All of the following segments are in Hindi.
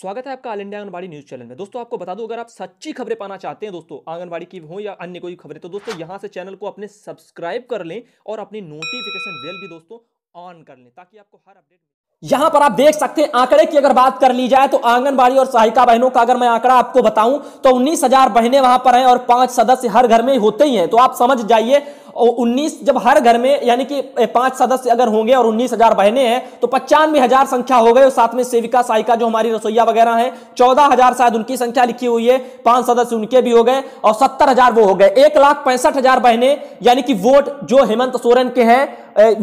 स्वागत है आपका all India Anganwadi news channel में। दोस्तों आपको बता दूं, अगर आप सच्ची खबरें पाना चाहते हैं दोस्तों, आंगनवाड़ी की हो या अन्य कोई खबरें, तो दोस्तों यहां से चैनल को अपने सब्सक्राइब कर लें और अपनी नोटिफिकेशन बेल भी दोस्तों ऑन कर लें ताकि आपको हर अपडेट। यहां पर आप देख सकते हैं आंकड़े की अगर बात कर ली जाए तो आंगनबाड़ी और सहायिका बहनों का अगर मैं आंकड़ा आपको बताऊं तो 19,000 बहनें वहां पर हैं और 5 सदस्य हर घर में होते ही हैं। तो आप समझ जाइए 19 जब हर घर में यानी कि 5 सदस्य अगर होंगे और 19,000 बहनें हैं तो 95,000 संख्या हो गई। और साथ में सेविका सहायिका जो हमारी रसोईया वगैरह हैं 14,000 शायद उनकी संख्या लिखी हुई है, 5 सदस्य उनके भी हो गए और 70,000 वो हो गए। 1,65,000 बहनें यानी कि वोट जो हेमंत सोरेन के हैं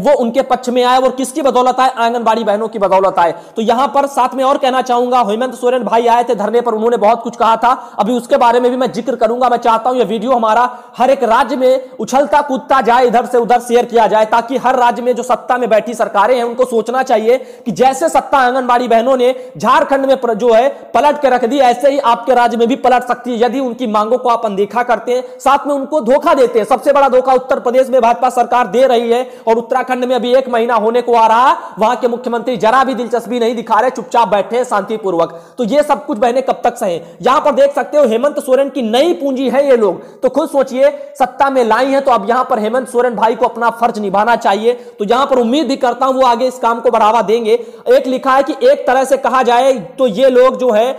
वो उनके पक्ष में आए और किसकी बदौलत आए, आंगनबाड़ी बहनों की बदौलत आए। तो यहां पर साथ में और कहना चाहूंगा, हेमंत सोरेन भाई आए थे धरने पर, उन्होंने बहुत कुछ कहा था, अभी उसके बारे में भी मैं जिक्र करूंगा। मैं चाहता हूं यह वीडियो हमारा हर एक राज्य में उछलता कूद जाए, इधर से उधर शेयर किया जाए ताकि हर राज्य में जो सत्ता में बैठी सरकारें हैं उनको सोचना चाहिए कि जैसे सत्ता आंगनबाड़ी बहनों ने झारखंड में जो है पलट के रख दी, ऐसे ही आपके राज्य में भी पलट सकती है यदि उनकी मांगों को आप अनदेखा करते हैं, साथ में उनको धोखा देते हैं। सबसे बड़ा धोखा उत्तर प्रदेश में भाजपा सरकार दे रही है और उत्तराखंड में अभी 1 महीना होने को आ रहा, वहां के मुख्यमंत्री जरा भी दिलचस्पी नहीं दिखा रहे, चुपचाप बैठे हैं शांतिपूर्वक। तो यह सब कुछ बहने कब तक सहे। यहां पर देख सकते हो हेमंत सोरेन की नई पूंजी है ये लोग, तो खुद सोचिए सत्ता में लाई है तो अब यहां पर हेमंत सोरेन भाई को अपना फर्ज निभाना चाहिए। तो यहां पर उम्मीद भी करता हूं वो आगे इस काम को बढ़ावा देंगे। एक लिखा है कि एक तरह से कहा जाए तो ये लोग जो है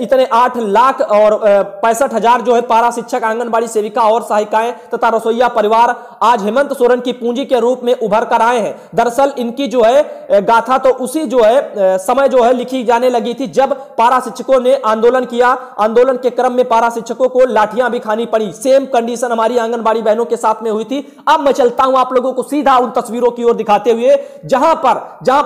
इतने 8 लाख और 65,000 जो है पारा शिक्षक आंगनबाड़ी सेविका और सहायिकाएं तथा रसोईया परिवार आज हेमंत सोरेन की पूंजी के रूप में उभर कर आए हैं। दरअसल इनकी जो है गाथा तो उसी जो है समय जो है लिखी जाने लगी थी जब पारा शिक्षकों ने आंदोलन किया। आंदोलन के क्रम में पारा शिक्षकों को लाठियां भी खानी पड़ी। सेम कंडीशन हमारी आंगनबाड़ी बहनों के साथ में हुई थी। अब मैं चलता हूं आप लोगों को सीधा उन तस्वीरों की ओर दिखाते हुए जहां पर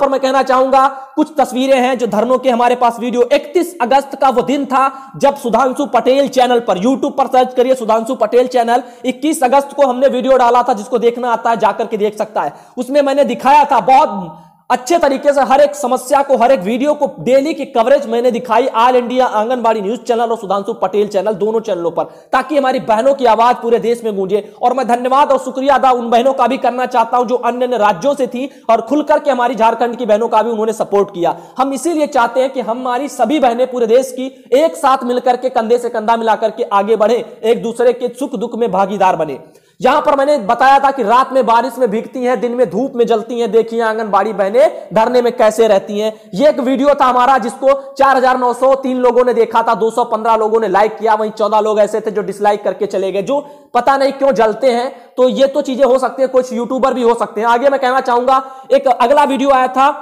मैं कहना चाहूंगा कुछ तस्वीरें हैं जो धरनों के हमारे पास वीडियो। 31 अगस्त का वो दिन था जब सुधांशु पटेल चैनल पर, यूट्यूब पर सर्च करिए सुधांशु पटेल चैनल, 21 अगस्त को हमने वीडियो डाला था, जिसको देखना आता है जाकर के देख सकता है। उसमें मैंने दिखाया था बहुत अच्छे तरीके से हर एक समस्या को, हर एक वीडियो को डेली की कवरेज मैंने दिखाई all India Anganwadi news channel और सुधांशु पटेल चैनल, दोनों चैनलों पर, ताकि हमारी बहनों की आवाज पूरे देश में गूंजे। और मैं धन्यवाद और शुक्रिया अदा उन बहनों का भी करना चाहता हूं जो अन्य राज्यों से थी और खुलकर के हमारी झारखंड की बहनों का भी उन्होंने सपोर्ट किया। हम इसीलिए चाहते हैं कि हमारी सभी बहनें पूरे देश की एक साथ मिलकर के कंधे से कंधा मिलाकर के आगे बढ़े, एक दूसरे के सुख दुख में भागीदार बने। यहां पर मैंने बताया था कि रात में बारिश में भीगती हैं, दिन में धूप में जलती हैं, देखिए आंगनबाड़ी बहनें धरने में कैसे रहती हैं। ये एक वीडियो था हमारा जिसको 4,903 लोगों ने देखा था, 215 लोगों ने लाइक किया, वहीं 14 लोग ऐसे थे जो डिसलाइक करके चले गए, जो पता नहीं क्यों जलते हैं। तो ये तो चीजें हो सकती है, कुछ यूट्यूबर भी हो सकते हैं। आगे मैं कहना चाहूंगा एक अगला वीडियो आया था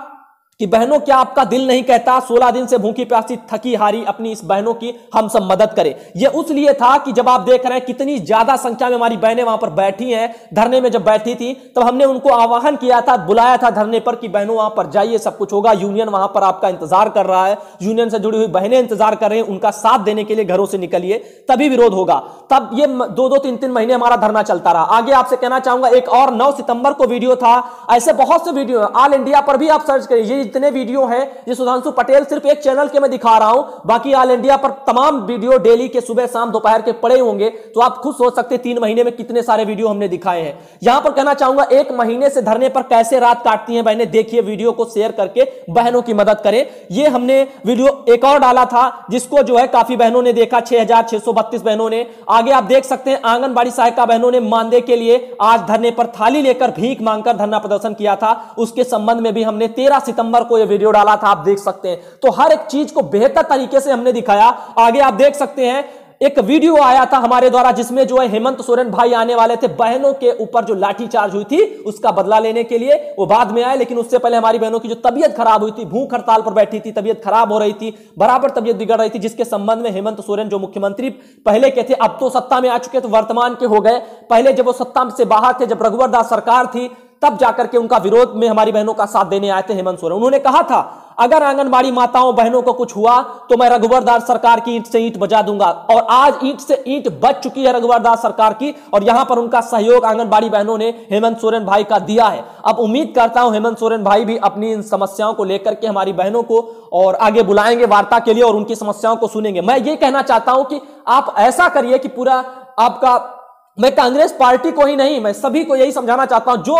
कि बहनों क्या आपका दिल नहीं कहता, 16 दिन से भूखी प्यासी थकी हारी अपनी इस बहनों की हम सब मदद करें। यह उस लिए था कि जब आप देख रहे हैं कितनी ज्यादा संख्या में हमारी बहनें वहां पर बैठी हैं, धरने में जब बैठी थी तब हमने उनको आह्वान किया था, बुलाया था धरने पर कि बहनों वहां पर जाइए, सब कुछ होगा, यूनियन वहां पर आपका इंतजार कर रहा है, यूनियन से जुड़ी हुई बहनें इंतजार कर रही हैं, उनका साथ देने के लिए घरों से निकलिए तभी विरोध होगा। तब ये 2-3 महीने हमारा धरना चलता रहा। आगे आपसे कहना चाहूंगा एक और 9 सितंबर को वीडियो था, ऐसे बहुत से वीडियो ऑल इंडिया पर भी आप सर्च करिए, जितने वीडियो हैं ये सुधांशु पटेल सिर्फ एक चैनल के मैं दिखा रहा हूं, बाकी ऑल इंडिया पर तमाम वीडियो डेली के सुबह शाम दोपहर के पड़े होंगे। तो आप खुद सोच सकते 3 महीने में कितने सारे वीडियो हमने दिखाए हैं। यहां पर कहना चाहूंगा 1 महीने से धरने पर कैसे रात काटती हैं बहनें, देखिए वीडियो को शेयर करके बहनों की मदद करें। यह हमने वीडियो एक और डाला था जिसको जो है काफी बहनों ने देखा, 6,632 बहनों ने। आगे आप देख सकते हैं आंगनबाड़ी सहायिका बहनों ने मानदेय के लिए आज धरने पर थाली लेकर भीख मांगकर धरना प्रदर्शन किया था, उसके संबंध में भी हमने 13 सितंबर को ये वीडियो डाला था, आप देख सकते हैं। तो हर एक चीज को बेहतर तरीके से हमने दिखाया। आगे आप देख सकते हैं एक वीडियो आया था हमारे द्वारा जिसमें जो है हेमंत सोरेन भाई आने वाले थे, बहनों के ऊपर जो लाठीचार्ज हुई थी उसका बदला लेने के लिए, वो बाद में आए, लेकिन उससे पहले हमारी बहनों की जो तबीयत खराब हुई थी, भूख हड़ताल पर बैठी थी, तबीयत खराब हो रही थी, बराबर तबीयत बिगड़ रही थी, जिसके संबंध में हेमंत सोरेन जो मुख्यमंत्री पहले के थे, अब तो सत्ता में आ चुके तो वर्तमान के हो गए, पहले जब वो सत्ता से बाहर थे, जब रघुबर दास सरकार थी, तब जाकर के उनका विरोध में हमारी बहनों का साथ देने आए थे हेमंत सोरेन। उन्होंने कहा था अगर आंगनबाड़ी माताओं बहनों को कुछ हुआ तो मैं रघुबर दास सरकार की ईंट से ईंट बजा दूंगा, और आज ईंट से ईंट बज चुकी है रघुबर दास सरकार की, और यहां पर उनका सहयोग आंगनबाड़ी बहनों ने हेमंत सोरेन भाई का दिया है। अब उम्मीद करता हूं हेमंत सोरेन भाई भी अपनी इन समस्याओं को लेकर के हमारी बहनों को और आगे बुलाएंगे वार्ता के लिए और उनकी समस्याओं को सुनेंगे। मैं ये कहना चाहता हूं कि आप ऐसा करिए कि पूरा आपका, मैं कांग्रेस पार्टी को ही नहीं, मैं सभी को यही समझाना चाहता हूं, जो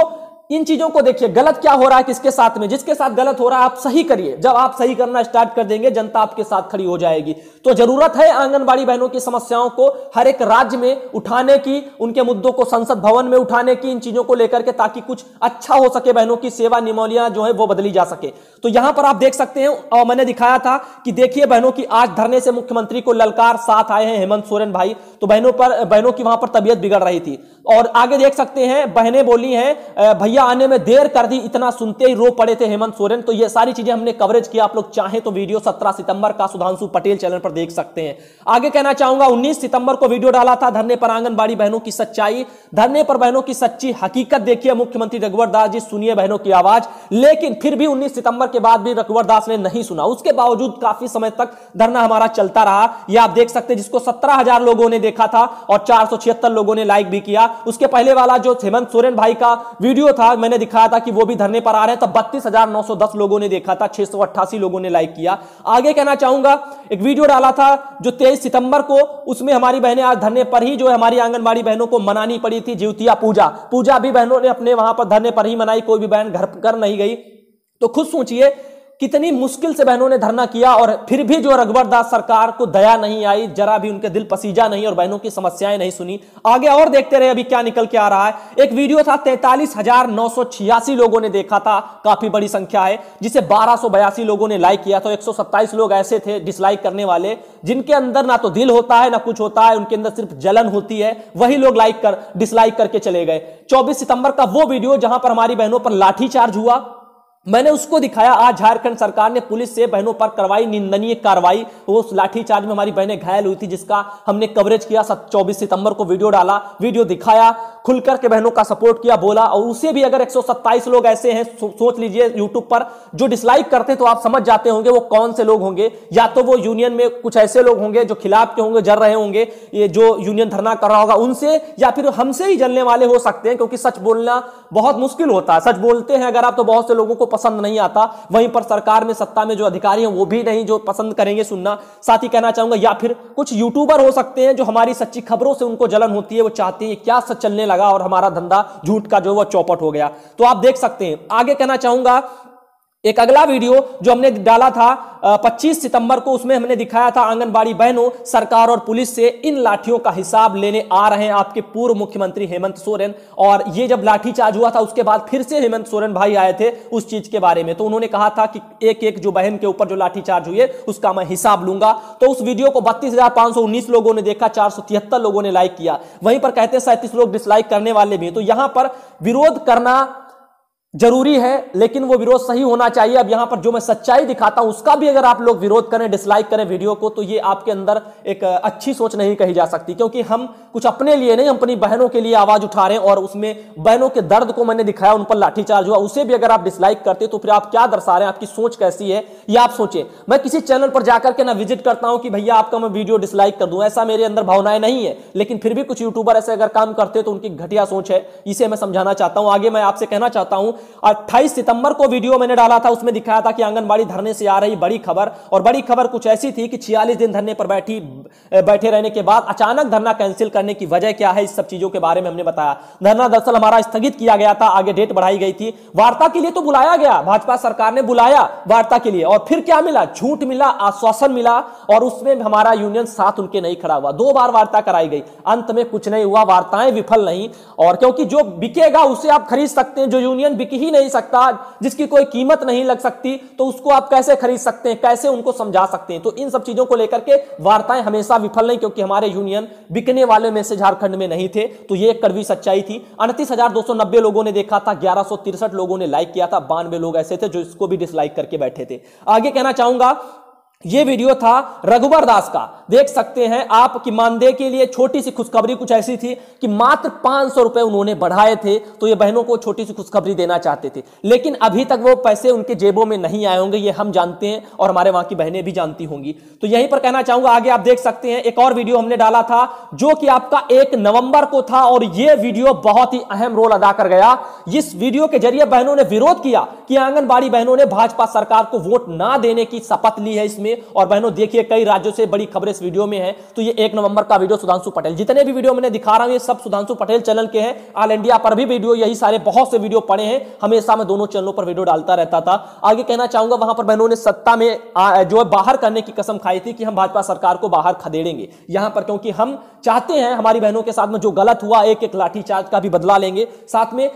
इन चीजों को देखिए, गलत क्या हो रहा है किसके साथ में, जिसके साथ गलत हो रहा है आप सही करिए। जब आप सही करना स्टार्ट कर देंगे जनता आपके साथ खड़ी हो जाएगी। तो जरूरत है आंगनबाड़ी बहनों की समस्याओं को हर एक राज्य में उठाने की, उनके मुद्दों को संसद भवन में उठाने की, इन चीजों को लेकर के, ताकि कुछ अच्छा हो सके, बहनों की सेवा निमोलियां जो है वो बदली जा सके। तो यहां पर आप देख सकते हैं और मैंने दिखाया था कि देखिए बहनों की आज धरने से मुख्यमंत्री को ललकार साथ आए हैं हेमंत सोरेन भाई। तो बहनों की वहां पर तबीयत बिगड़ रही थी और आगे देख सकते हैं बहनें बोली हैं भैया आने में देर कर दी, इतना सुनते ही रो पड़े थे हेमंत सोरेन। तो ये सारी चीजें हमने कवरेज किया, आप लोग चाहें तो वीडियो 17 सितंबर का सुधांशु पटेल चैनल पर देख सकते हैं। आगे कहना चाहूंगा 19 सितंबर को वीडियो डाला था धरने पर आंगनबाड़ी बहनों की सच्चाई, धरने पर बहनों की सच्ची हकीकत। देखिए मुख्यमंत्री रघुवर दास जी सुनिए बहनों की आवाज, लेकिन फिर भी 19 सितंबर के बाद भी रघुवर दास ने नहीं सुना। उसके बावजूद काफी समय तक धरना हमारा चलता रहा, यह आप देख सकते हैं, जिसको 17,000 लोगों ने देखा था और 476 लोगों ने लाइक भी किया। उसके पहले वाला जो हेमंत सोरेन भाई का वीडियो था मैंने दिखाया था कि वो भी धरने पर आ रहे हैं, तब 32,910 लोगों ने देखा था, 688 लोगों ने लाइक किया। आगे कहना चाहूंगा एक वीडियो डाला था जो 23 सितंबर को, उसमें हमारी बहनें आज धरने पर ही जो हमारी आंगनबाड़ी बहनों को मनानी पड़ी थी ज्योतिया पूजा, पूजा भी बहनों ने अपने वहां पर धरने पर ही मनाई, कोई भी बहन घर कर नहीं गई। तो खुद सोचिए कितनी मुश्किल से बहनों ने धरना किया और फिर भी जो रघुवर दास सरकार को दया नहीं आई, जरा भी उनके दिल पसीजा नहीं और बहनों की समस्याएं नहीं सुनी। आगे और देखते रहे अभी क्या निकल के आ रहा है। एक वीडियो था 43,986 लोगों ने देखा था, काफी बड़ी संख्या है, जिसे 1,282 लोगों ने लाइक किया। तो 127 लोग ऐसे थे डिसलाइक करने वाले, जिनके अंदर ना तो दिल होता है ना कुछ होता है, उनके अंदर सिर्फ जलन होती है, वही लोग डिसलाइक करके चले गए। 24 सितंबर का वो वीडियो जहां पर हमारी बहनों पर लाठीचार्ज हुआ, मैंने उसको दिखाया। आज झारखंड सरकार ने पुलिस से बहनों पर करवाई निंदनीय कार्रवाई, वो उस लाठीचार्ज में हमारी बहनें घायल हुई थी, जिसका हमने कवरेज किया। 24 सितंबर को वीडियो डाला, वीडियो दिखाया, खुलकर के बहनों का सपोर्ट किया, बोला। और उसे भी अगर 127 लोग ऐसे हैं, सोच लीजिए यूट्यूब पर जो डिसलाइक करते हैं, तो आप समझ जाते होंगे वो कौन से लोग होंगे। या तो वो यूनियन में कुछ ऐसे लोग होंगे जो खिलाफ के होंगे, जल रहे होंगे, ये जो यूनियन धरना कर रहा होगा उनसे, या फिर हमसे ही जलने वाले हो सकते हैं, क्योंकि सच बोलना बहुत मुश्किल होता है। सच बोलते हैं अगर आप तो बहुत से लोगों को पसंद नहीं आता, वहीं पर सरकार में सत्ता में जो अधिकारी हैं वो भी नहीं जो पसंद करेंगे सुनना। साथ ही कहना चाहूंगा या फिर कुछ यूट्यूबर हो सकते हैं जो हमारी सच्ची खबरों से उनको जलन होती है, वो चाहते हैं क्या सच चलने लगा और हमारा धंधा झूठ का जो वो चौपट हो गया। तो आप देख सकते हैं। आगे कहना चाहूंगा एक अगला वीडियो जो हमने डाला था 25 सितंबर को, उसमें हमने दिखाया था आंगनबाड़ी बहनों सरकार और पुलिस से इन लाठियों का हिसाब लेने आ रहे हैं आपके पूर्व मुख्यमंत्री हेमंत सोरेन। और ये जब लाठीचार्ज हुआ था उसके बाद फिर से हेमंत सोरेन भाई आए थे उस चीज के बारे में, तो उन्होंने कहा था कि एक एक जो बहन के ऊपर जो लाठीचार्ज हुई है उसका मैं हिसाब लूंगा। तो उस वीडियो को 32,519 लोगों ने देखा, 473 लोगों ने लाइक किया। वहीं पर कहते 37 लोग डिसलाइक करने वाले भी। तो यहां पर विरोध करना जरूरी है, लेकिन वो विरोध सही होना चाहिए। अब यहां पर जो मैं सच्चाई दिखाता हूं उसका भी अगर आप लोग विरोध करें, डिसलाइक करें वीडियो को, तो ये आपके अंदर एक अच्छी सोच नहीं कही जा सकती, क्योंकि हम कुछ अपने लिए नहीं, हम अपनी बहनों के लिए आवाज उठा रहे हैं। और उसमें बहनों के दर्द को मैंने दिखाया, उन पर लाठीचार्ज हुआ, उसे भी अगर आप डिसलाइक करते तो फिर आप क्या दर्शा रहे हैं, आपकी सोच कैसी है, ये आप सोचें। मैं किसी चैनल पर जाकर के ना विजिट करता हूं कि भैया आपका मैं वीडियो डिसलाइक कर दूं, ऐसा मेरे अंदर भावनाएं नहीं है, लेकिन फिर भी कुछ यूट्यूबर ऐसे अगर काम करते तो उनकी घटिया सोच है, इसे मैं समझाना चाहता हूं। आगे मैं आपसे कहना चाहता हूं 28 सितंबर को वीडियो मैंने डाला था, उसमें दिखाया था कि आंगनबाड़ी धरने से आ रही बड़ी खबर, और बड़ी खबर कुछ ऐसी थी कि 46 दिन धरने पर बैठे रहने के बाद अचानक धरना कैंसिल करने की वजह क्या है, इस सब चीजों के बारे में हमने बताया। धरना दरअसल हमारा स्थगित किया गया था, आगे डेट बढ़ाई गई थी, वार्ता के लिए तो बुलाया गया, भाजपा सरकार ने बुलाया वार्ता के लिए, और फिर क्या मिला, झूठ मिला, आश्वासन मिला, और उसमें हमारा यूनियन साथ उनके नहीं खड़ा हुआ। 2 बार वार्ता कराई गई, अंत में कुछ नहीं हुआ, वार्ताएं विफल नहीं। और क्योंकि जो बिकेगा उसे आप खरीद सकते हैं, जो यूनियन ही नहीं सकता, जिसकी कोई कीमत नहीं लग सकती, तो उसको आप कैसे खरीद सकते हैं, कैसे उनको समझा सकते हैं। तो इन सब चीजों को लेकर के वार्ताएं हमेशा विफल नहीं, क्योंकि हमारे यूनियन बिकने वाले में से झारखंड में नहीं थे। तो ये एक कड़वी सच्चाई थी। 29,290 लोगों ने देखा था, 1,163 लोगों ने लाइक किया था, 92 लोग ऐसे थे जो इसको भी डिसलाइक करके बैठे थे। आगे कहना चाहूंगा ये वीडियो था रघुवर दास का, देख सकते हैं आप कि मानदेय के लिए छोटी सी खुशखबरी कुछ ऐसी थी कि मात्र 500 रुपए उन्होंने बढ़ाए थे। तो ये बहनों को छोटी सी खुशखबरी देना चाहते थे, लेकिन अभी तक वो पैसे उनके जेबों में नहीं आए होंगे, ये हम जानते हैं और हमारे वहां की बहनें भी जानती होंगी। तो यहीं पर कहना चाहूंगा आगे आप देख सकते हैं एक और वीडियो हमने डाला था जो कि आपका 1 नवंबर को था, और यह वीडियो बहुत ही अहम रोल अदा कर गया। इस वीडियो के जरिए बहनों ने विरोध किया कि आंगनबाड़ी बहनों ने भाजपा सरकार को वोट ना देने की शपथ ली है, इसमें देखिए। और बहनों देखिए, कई राज्यों से बड़ी खबरें इस वीडियो में है। तो ये 1 नवंबर का वीडियो सुधांशु पटेल, जितने भी वीडियो मैंने दिखा रहा हूं ये सब सुधांशु पटेल चैनल के हैं। ऑल इंडिया पर भी वीडियो यही सारे बहुत से वीडियो पड़े हैं, हमेशा मैं दोनों चैनलों पर वीडियो डालता रहता था। आगे कहना चाहूंगा, वहां पर बहनों ने सत्ता में जो है बाहर करने की कसम खाई थी कि हम भाजपा सरकार को बाहर खदेड़ेंगे यहां पर, क्योंकि हम चाहते हैं हमारी बहनों के साथ में जो गलत हुआ एक लाठीचार्ज का भी बदला लेंगे। साथ में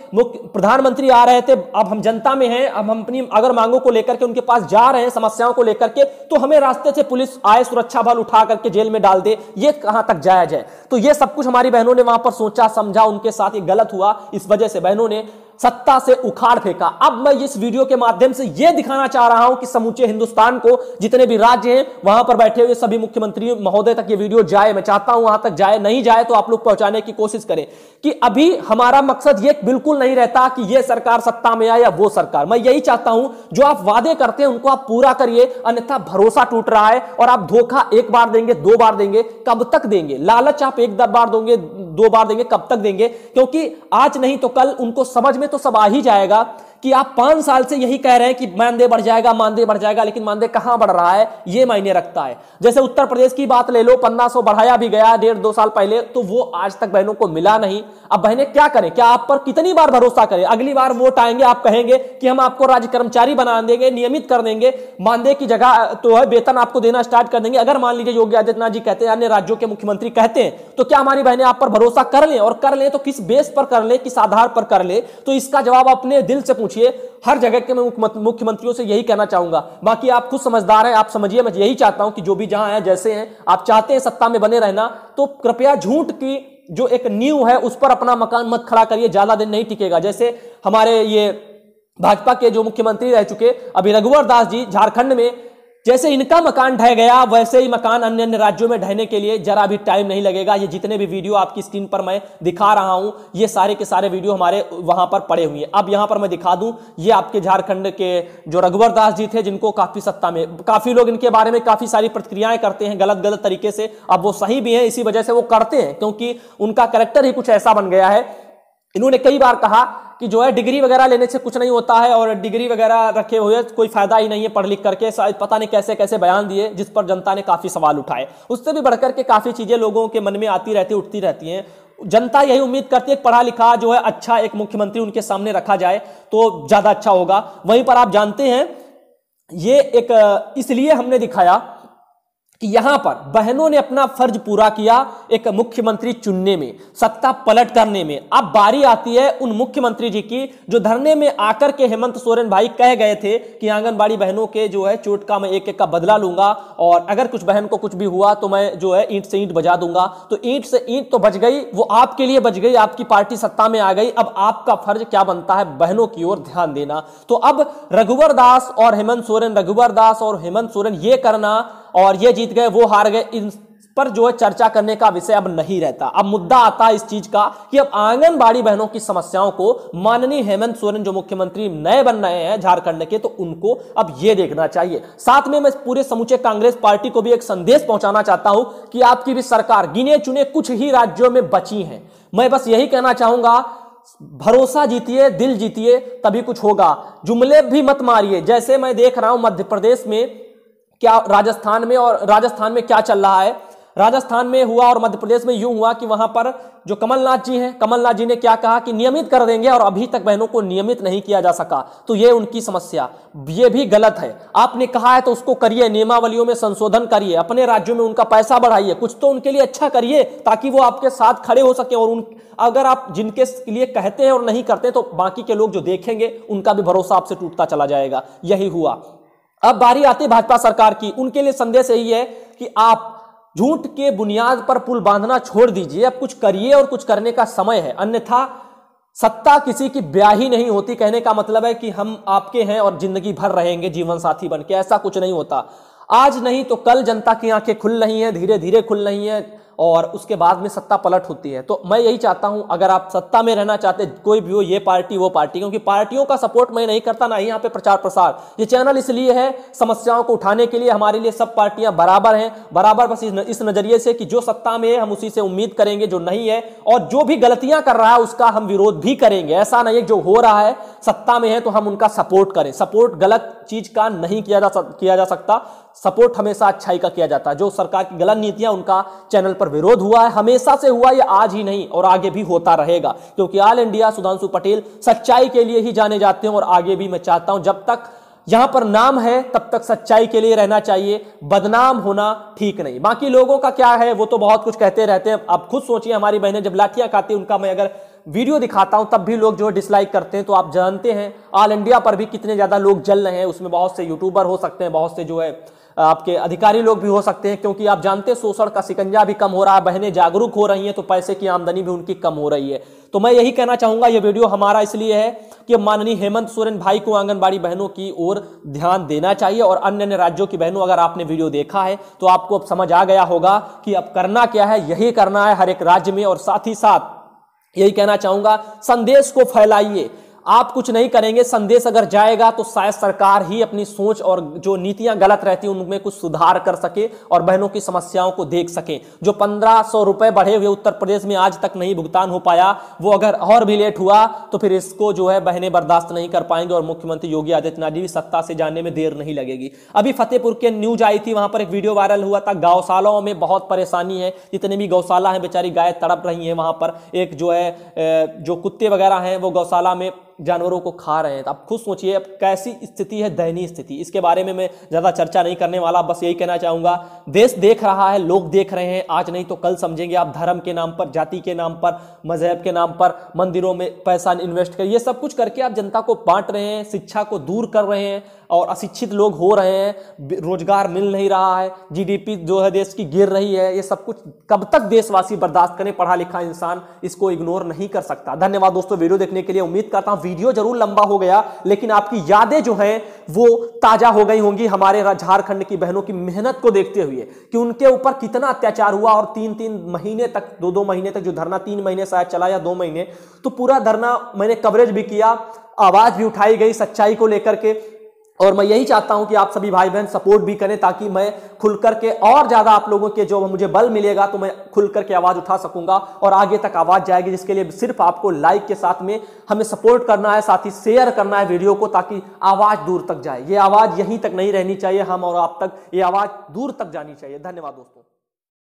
प्रधानमंत्री आ रहे थे, अब हम जनता में हैं, अब हम अपनी अगर मांगों को लेकर के उनके पास जा रहे हैं समस्याओं को लेकर के, तो हमें रास्ते से पुलिस आए सुरक्षा बल उठा करके जेल में डाल दे, ये कहां तक जायज है। तो ये सब कुछ हमारी बहनों ने वहां पर सोचा समझा, उनके साथ ये गलत हुआ, इस वजह से बहनों ने सत्ता से उखाड़ फेंका। अब मैं इस वीडियो के माध्यम से यह दिखाना चाह रहा हूं कि समूचे हिंदुस्तान को जितने भी राज्य हैं वहां पर बैठे हुए सभी मुख्यमंत्री महोदय तक ये वीडियो जाए, मैं चाहता हूं वहां तक जाए, नहीं जाए तो आप लोग पहुंचाने की कोशिश करें कि अभी हमारा मकसद ये बिल्कुल नहीं रहता कि ये सरकार सत्ता में आए या वो सरकार। मैं यही चाहता हूं जो आप वादे करते हैं उनको आप पूरा करिए, अन्यथा भरोसा टूट रहा है। और आप धोखा एक बार देंगे, दो बार देंगे, कब तक देंगे? लालच आप एक बार दोगे, दो बार देंगे, कब तक देंगे? क्योंकि आज नहीं तो कल उनको समझ में तो सब आ ही जाएगा कि आप 5 साल से यही कह रहे हैं कि मानदेय बढ़ जाएगा, मानदेय बढ़ जाएगा, लेकिन मानदेय कहां बढ़ रहा है ये मायने रखता है। जैसे उत्तर प्रदेश की बात ले लो, 1500 बढ़ाया भी गया 1.5-2 साल पहले, तो वो आज तक बहनों को मिला नहीं। अब बहने क्या करें, क्या आप पर कितनी बार भरोसा करें? अगली बार वोट आएंगे आप कहेंगे कि हम आपको राज्य कर्मचारी बना देंगे, नियमित कर देंगे, मानदेय की जगह तो है वेतन आपको देना स्टार्ट कर देंगे। अगर मान लीजिए योगी आदित्यनाथ जी कहते हैं, अन्य राज्यों के मुख्यमंत्री कहते हैं, तो क्या हमारी बहने आप पर भरोसा कर लें? और कर लें तो किस बेस पर कर लें, किस आधार पर कर लें? तो इसका जवाब अपने दिल से हर जगह के मैं मुख्यमंत्रियों से यही कहना चाहूंगा। बाकी आप खुद समझदार हैं, आप समझिए। मैं यही चाहता हूं कि जो भी जहां है जैसे हैं, आप चाहते हैं सत्ता में बने रहना, तो कृपया झूठ की जो एक नींव है उस पर अपना मकान मत खड़ा करिए, ज्यादा दिन नहीं टिकेगा। जैसे हमारे ये भाजपा के जो मुख्यमंत्री रह चुके अभी रघुबर दास जी झारखंड में, जैसे इनका मकान ढह गया वैसे ही मकान अन्य अन्य राज्यों में ढहने के लिए जरा भी टाइम नहीं लगेगा। ये जितने भी वीडियो आपकी स्क्रीन पर मैं दिखा रहा हूं ये सारे के सारे वीडियो हमारे वहां पर पड़े हुए हैं। अब यहां पर मैं दिखा दूं, ये आपके झारखंड के जो रघुवर दास जी थे जिनको काफी सत्ता में काफी लोग इनके बारे में काफी सारी प्रतिक्रियाएं करते हैं गलत गलत तरीके से। अब वो सही भी है, इसी वजह से वो करते हैं, क्योंकि उनका कैरेक्टर ही कुछ ऐसा बन गया है। इन्होंने कई बार कहा कि जो है डिग्री वगैरह लेने से कुछ नहीं होता है और डिग्री वगैरह रखे हुए कोई फायदा ही नहीं है पढ़ लिख करके, शायद पता नहीं कैसे कैसे बयान दिए, जिस पर जनता ने काफी सवाल उठाए। उससे भी बढ़कर के काफी चीजें लोगों के मन में आती रहती उठती रहती हैं। जनता यही उम्मीद करती है पढ़ा लिखा जो है अच्छा एक मुख्यमंत्री उनके सामने रखा जाए तो ज्यादा अच्छा होगा। वहीं पर आप जानते हैं ये एक इसलिए हमने दिखाया कि यहां पर बहनों ने अपना फर्ज पूरा किया एक मुख्यमंत्री चुनने में, सत्ता पलट करने में। अब बारी आती है उन मुख्यमंत्री जी की जो धरने में आकर के हेमंत सोरेन भाई कह गए थे कि आंगनबाड़ी बहनों के जो है चोट का मैं एक एक का बदला लूंगा और अगर कुछ बहन को कुछ भी हुआ तो मैं जो है ईंट से ईंट बजा दूंगा। तो ईंट से ईंट तो बज गई, वो आपके लिए बज गई, आपकी पार्टी सत्ता में आ गई। अब आपका फर्ज क्या बनता है, बहनों की ओर ध्यान देना। तो अब रघुवर दास और हेमंत सोरेन, रघुवर दास और हेमंत सोरेन ये करना और ये जीत गए वो हार गए, इन पर जो है चर्चा करने का विषय अब नहीं रहता। अब मुद्दा आता है इस चीज का कि अब आंगनबाड़ी बहनों की समस्याओं को माननीय हेमंत सोरेन जो मुख्यमंत्री नए बन रहे हैं झारखंड के, तो उनको अब यह देखना चाहिए। साथ में मैं पूरे समूचे कांग्रेस पार्टी को भी एक संदेश पहुंचाना चाहता हूं कि आपकी भी सरकार गिने चुने कुछ ही राज्यों में बची है। मैं बस यही कहना चाहूंगा, भरोसा जीतिए, दिल जीतिए, तभी कुछ होगा। जुमले भी मत मारिए। जैसे मैं देख रहा हूं मध्य प्रदेश में क्या, राजस्थान में, और राजस्थान में क्या चल रहा है, राजस्थान में हुआ और मध्य प्रदेश में यूं हुआ कि वहां पर जो कमलनाथ जी हैं, कमलनाथ जी ने क्या कहा कि नियमित कर देंगे और अभी तक बहनों को नियमित नहीं किया जा सका। तो ये उनकी समस्या, ये भी गलत है। आपने कहा है तो उसको करिए, नियमावलियों में संशोधन करिए, अपने राज्यों में उनका पैसा बढ़ाइए, कुछ तो उनके लिए अच्छा करिए ताकि वो आपके साथ खड़े हो सके। और अगर आप जिनके लिए कहते हैं और नहीं करते तो बाकी के लोग जो देखेंगे उनका भी भरोसा आपसे टूटता चला जाएगा। यही हुआ। अब बारी आती है भाजपा सरकार की, उनके लिए संदेश यही है कि आप झूठ के बुनियाद पर पुल बांधना छोड़ दीजिए, अब कुछ करिए और कुछ करने का समय है, अन्यथा सत्ता किसी की ब्याही नहीं होती। कहने का मतलब है कि हम आपके हैं और जिंदगी भर रहेंगे जीवन साथी बनके, ऐसा कुछ नहीं होता। आज नहीं तो कल जनता की आंखें खुल रही हैं, धीरे धीरे खुल रही हैं और उसके बाद में सत्ता पलट होती है। तो मैं यही चाहता हूं, अगर आप सत्ता में रहना चाहते कोई भी हो, ये पार्टी वो पार्टी, क्योंकि पार्टियों का सपोर्ट मैं नहीं करता, ना ही यहाँ पे प्रचार प्रसार। ये चैनल इसलिए है समस्याओं को उठाने के लिए, हमारे लिए सब पार्टियां बराबर हैं, बराबर बस इस नजरिए से कि जो सत्ता में है हम उसी से उम्मीद करेंगे, जो नहीं है और जो भी गलतियां कर रहा है उसका हम विरोध भी करेंगे। ऐसा नहीं है जो हो रहा है, सत्ता में है तो हम उनका सपोर्ट करें। सपोर्ट गलत चीज का नहीं किया जा सकता, सपोर्ट हमेशा अच्छाई का किया जाता है। जो सरकार की गलत नीतियां, उनका चैनल पर विरोध हुआ है, हमेशा से हुआ, ये आज ही नहीं और आगे भी होता रहेगा, क्योंकि ऑल इंडिया सुधांशु पटेल सच्चाई के लिए ही जाने जाते हैं और आगे भी मैं चाहता हूं जब तक यहां पर नाम है तब तक सच्चाई के लिए रहना चाहिए, बदनाम होना ठीक नहीं। बाकी लोगों का क्या है, वो तो बहुत कुछ कहते रहते हैं। अब खुद सोचिए, हमारी बहनें जब लाठियां खाती हैं उनका मैं अगर वीडियो दिखाता हूं तब भी लोग जो डिसलाइक करते हैं। तो आप जानते हैं ऑल इंडिया पर भी कितने ज्यादा लोग जल रहे हैं, उसमें बहुत से यूट्यूबर हो सकते हैं, बहुत से जो है आपके अधिकारी लोग भी हो सकते हैं, क्योंकि आप जानते हैं शोषण का शिकंजा भी कम हो रहा है, बहनें जागरूक हो रही हैं तो पैसे की आमदनी भी उनकी कम हो रही है। तो मैं यही कहना चाहूंगा, ये वीडियो हमारा इसलिए है कि माननीय हेमंत सोरेन भाई को आंगनबाड़ी बहनों की ओर ध्यान देना चाहिए, और अन्य राज्यों की बहनों, अगर आपने वीडियो देखा है तो आपको अब समझ आ गया होगा कि अब करना क्या है, यही करना है हर एक राज्य में। और साथ ही साथ यही कहना चाहूंगा, संदेश को फैलाइए। आप कुछ नहीं करेंगे, संदेश अगर जाएगा तो शायद सरकार ही अपनी सोच और जो नीतियां गलत रहती हैं उनमें कुछ सुधार कर सके और बहनों की समस्याओं को देख सके। जो 1500 रुपए बढ़े हुए उत्तर प्रदेश में आज तक नहीं भुगतान हो पाया, वो अगर और भी लेट हुआ तो फिर इसको जो है बहनें बर्दाश्त नहीं कर पाएंगे और मुख्यमंत्री योगी आदित्यनाथ जी भी सत्ता से जाने में देर नहीं लगेगी। अभी फतेहपुर के न्यूज आई थी, वहां पर एक वीडियो वायरल हुआ था, गौशालाओं में बहुत परेशानी है, जितने भी गौशाला है बेचारी गाय तड़प रही है, वहां पर एक जो है जो कुत्ते वगैरह हैं वो गौशाला में जानवरों को खा रहे हैं। अब खुद सोचिए अब कैसी स्थिति है, दयनीय स्थिति। इसके बारे में मैं ज़्यादा चर्चा नहीं करने वाला, बस यही कहना चाहूँगा, देश देख रहा है, लोग देख रहे हैं, आज नहीं तो कल समझेंगे। आप धर्म के नाम पर, जाति के नाम पर, मजहब के नाम पर मंदिरों में पैसा इन्वेस्ट कर, ये सब कुछ करके आप जनता को बांट रहे हैं, शिक्षा को दूर कर रहे हैं और अशिक्षित लोग हो रहे हैं, रोजगार मिल नहीं रहा है, GDP जो है देश की गिर रही है। ये सब कुछ कब तक देशवासी बर्दाश्त करें? पढ़ा लिखा इंसान इसको इग्नोर नहीं कर सकता। धन्यवाद दोस्तों वीडियो देखने के लिए। उम्मीद करता हूँ वीडियो जरूर लंबा हो गया, लेकिन आपकी यादें जो हैं वो ताजा हो गई होंगी हमारे झारखंड की बहनों की मेहनत को देखते हुए कि उनके ऊपर कितना अत्याचार हुआ और 3 महीने तक, 2 महीने तक जो धरना, 3 महीने शायद चला या 2 महीने, तो पूरा धरना मैंने कवरेज भी किया, आवाज भी उठाई गई सच्चाई को लेकर के। और मैं यही चाहता हूं कि आप सभी भाई बहन सपोर्ट भी करें, ताकि मैं खुल करके और ज़्यादा आप लोगों के जो मुझे बल मिलेगा तो मैं खुल करके आवाज़ उठा सकूंगा और आगे तक आवाज़ जाएगी, जिसके लिए सिर्फ आपको लाइक के साथ में हमें सपोर्ट करना है, साथ ही शेयर करना है वीडियो को, ताकि आवाज़ दूर तक जाए। ये आवाज़ यहीं तक नहीं रहनी चाहिए, हम और आप तक ये आवाज़ दूर तक जानी चाहिए। धन्यवाद दोस्तों।